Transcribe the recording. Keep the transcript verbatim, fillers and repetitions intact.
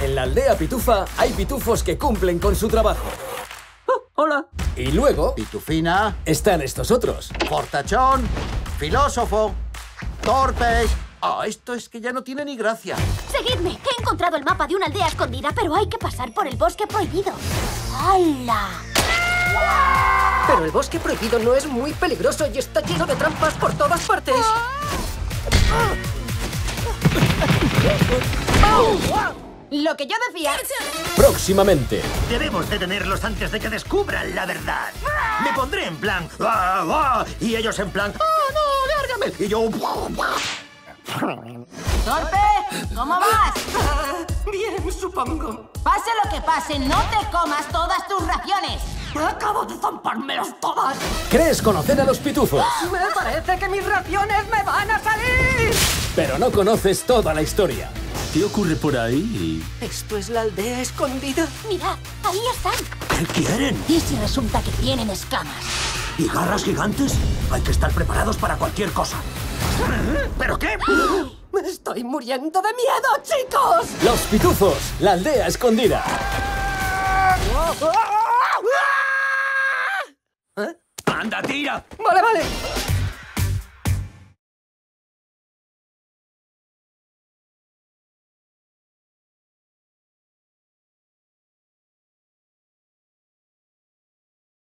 En la aldea pitufa hay pitufos que cumplen con su trabajo. Oh, hola. Y luego... Pitufina. Están estos otros. Portachón, Filósofo, Torpe... Ah, oh, esto es que ya no tiene ni gracia. Seguidme. He encontrado el mapa de una aldea escondida, pero hay que pasar por el bosque prohibido. ¡Hala! Pero el bosque prohibido no es muy peligroso y está lleno de trampas por todas partes. Lo que yo decía. Próximamente. Debemos detenerlos antes de que descubran la verdad. Me pondré en plan... Y ellos en plan... ¡Oh, no! ¡Lárgame! Y yo... ¡Torpe! ¿Cómo vas? Bien, supongo. Pase lo que pase, no te comas todas tus raciones. ¡Acabo de zampármelas todas! ¿Crees conocer a los pitufos? ¡Me parece que mis raciones me van a salir! Pero no conoces toda la historia. ¿Qué ocurre por ahí? ¿Esto es la aldea escondida? Mirad, ahí están. ¿Qué quieren? Y si resulta que tienen escamas. ¿Y garras gigantes? Hay que estar preparados para cualquier cosa. ¿Pero qué? ¡Me estoy muriendo de miedo, chicos! Los pitufos, la aldea escondida. ¡Anda, tira! Vale, vale.